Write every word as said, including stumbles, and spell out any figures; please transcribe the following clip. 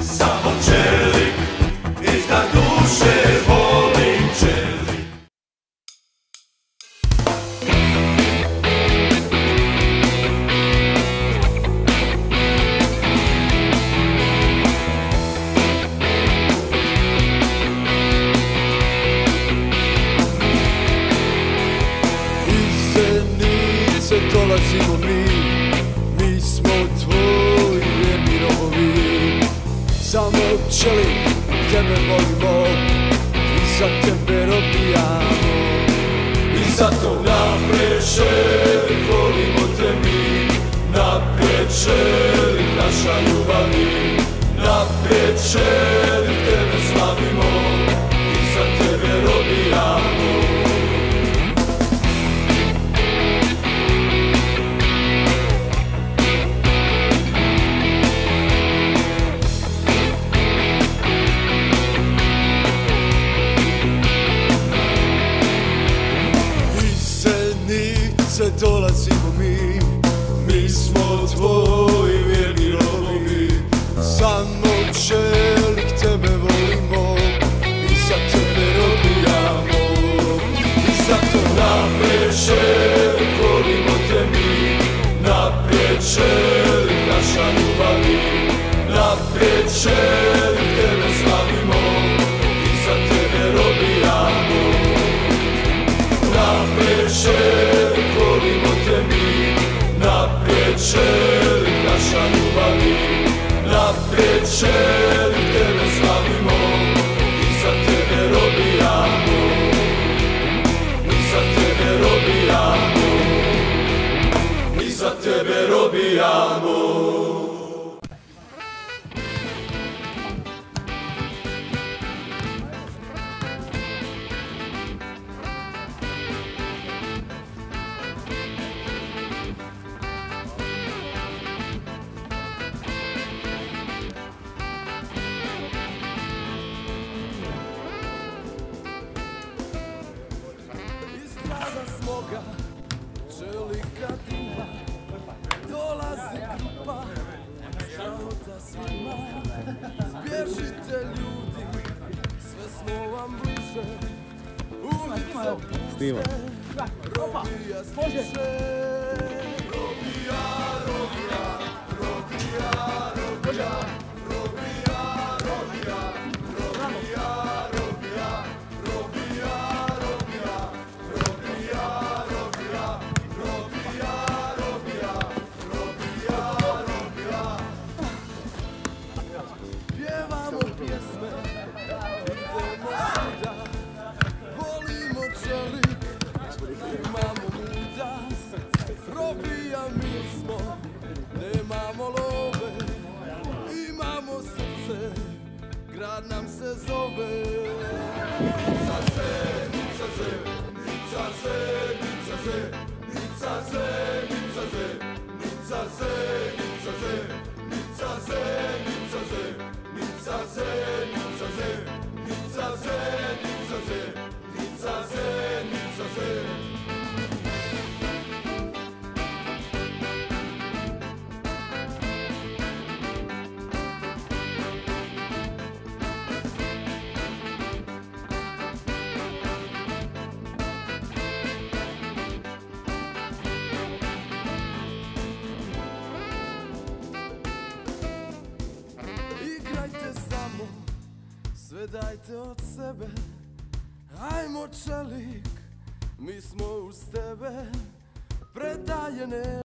Samo Čelik, iznad duše volim Čelik. Iz Zenice dolazimo mi, mi smo tvoji vjerni robovi. Samo Čelik, tebe volimo i za tebe robijamo. I zato naprijed Čelik, volimo te mi, naprijed Čelik, naša ljubavi. Naprijed Čelik, tebe slavimo i za tebe robijamo. Dolazimo mi, mi smo tvoji vjerni robovi. Samo Čelik, tebe volimo i za tebe robijamo. I zato naprijed Čelik, volimo te mi, naprijed Čelik, naša ljubavi. Naprijed Čelik, tebe slavimo i za tebe robijamo. Naprijed Čelik, naprijed Čelik, naša ljubavi. Naprijed Čelik, tebe slavimo i za tebe robijamo. I za tebe robijamo. I za tebe robijamo. Čelika tima dolazi grupa, sramota svima. Bježite ljudi, sve smo vam bliže. Ulica puste, robija stiže. Robija, robija, robija, robija, robija, robija, robija, robija, robija, robija, robija. Nemamo love, imamo srce, grad nam se zove. Nica se, nica se, nica se, nica se, nica se, nica se, nica se, nica se, nica se, nica se, nica se, nica se, nica se, nica se, nica se, nica se. Sve dajte od sebe, ajmo Čelik, mi smo uz tebe, predaje nema.